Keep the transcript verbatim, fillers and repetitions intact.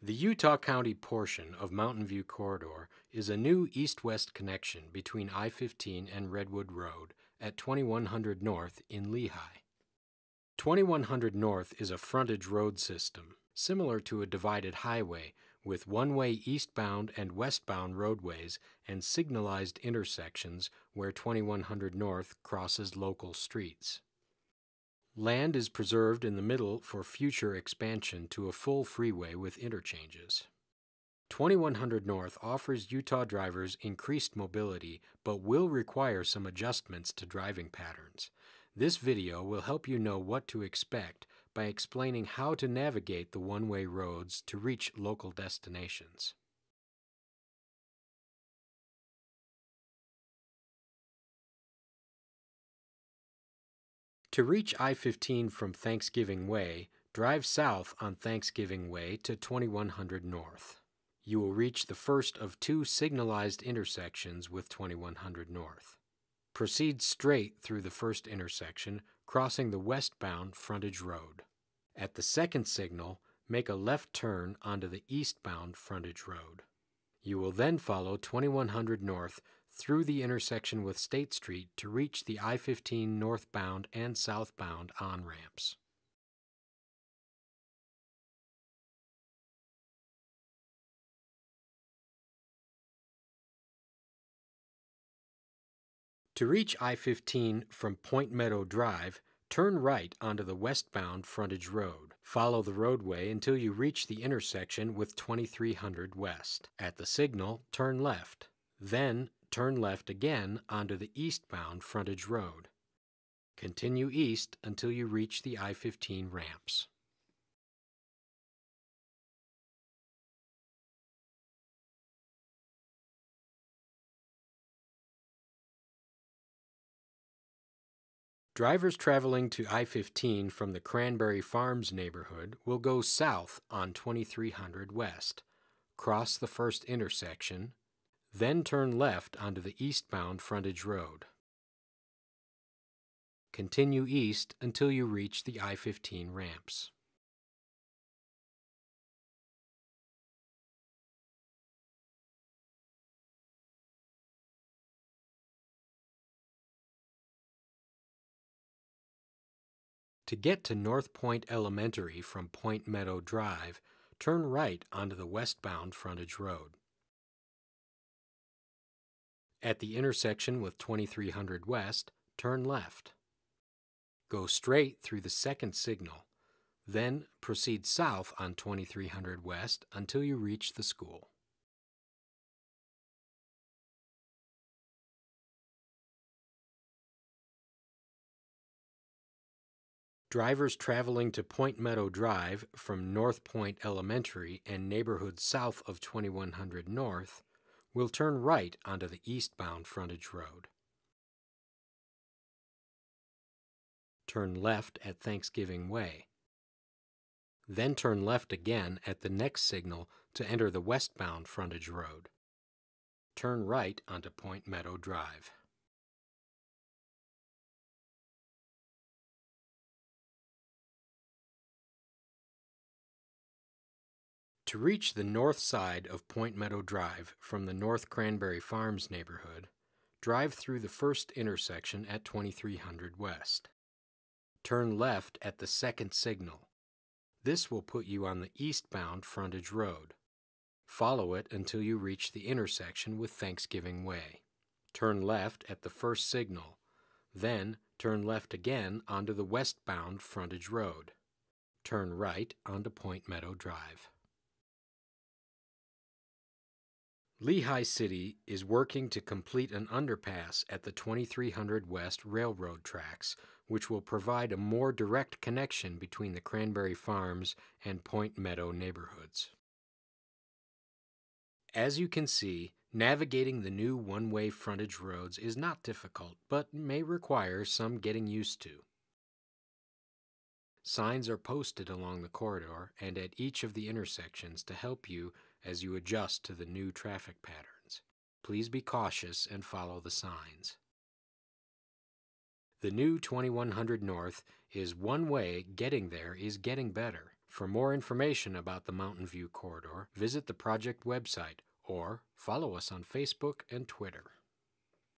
The Utah County portion of Mountain View Corridor is a new east-west connection between I fifteen and Redwood Road at twenty-one hundred North in Lehi. twenty-one hundred North is a frontage road system, similar to a divided highway, with one-way eastbound and westbound roadways and signalized intersections where twenty-one hundred North crosses local streets. Land is preserved in the middle for future expansion to a full freeway with interchanges. twenty-one hundred North offers Utah drivers increased mobility but will require some adjustments to driving patterns. This video will help you know what to expect by explaining how to navigate the one-way roads to reach local destinations. To reach I fifteen from Thanksgiving Way, drive south on Thanksgiving Way to twenty-one hundred North. You will reach the first of two signalized intersections with twenty-one hundred North. Proceed straight through the first intersection, crossing the westbound frontage road. At the second signal, make a left turn onto the eastbound frontage road. You will then follow twenty-one hundred North through the intersection with State Street to reach the I fifteen northbound and southbound on-ramps. To reach I fifteen from Pointe Meadow Drive, turn right onto the westbound frontage road. Follow the roadway until you reach the intersection with twenty-three hundred West. At the signal, turn left. Then, turn left again onto the eastbound frontage road. Continue east until you reach the I fifteen ramps. Drivers traveling to I fifteen from the Cranberry Farms neighborhood will go south on twenty-three hundred West, cross the first intersection, then turn left onto the eastbound frontage road. Continue east until you reach the I fifteen ramps. To get to North Point Elementary from Pointe Meadow Drive, turn right onto the westbound frontage road. At the intersection with twenty-three hundred West, turn left. Go straight through the second signal, then proceed south on twenty-three hundred West until you reach the school. Drivers traveling to Pointe Meadow Drive from North Point Elementary and neighborhoods south of twenty-one hundred North will turn right onto the eastbound frontage road. Turn left at Thanksgiving Way. Then turn left again at the next signal to enter the westbound frontage road. Turn right onto Pointe Meadow Drive. To reach the north side of Pointe Meadow Drive from the North Cranberry Farms neighborhood, drive through the first intersection at twenty-three hundred West. Turn left at the second signal. This will put you on the eastbound frontage road. Follow it until you reach the intersection with Thanksgiving Way. Turn left at the first signal, then turn left again onto the westbound frontage road. Turn right onto Pointe Meadow Drive. Lehi City is working to complete an underpass at the twenty-three hundred West Railroad tracks, which will provide a more direct connection between the Cranberry Farms and Pointe Meadow neighborhoods. As you can see, navigating the new one-way frontage roads is not difficult, but may require some getting used to. Signs are posted along the corridor and at each of the intersections to help you as you adjust to the new traffic patterns. Please be cautious and follow the signs. The new twenty-one hundred North is one way. Getting there is getting better. For more information about the Mountain View Corridor, visit the project website or follow us on Facebook and Twitter.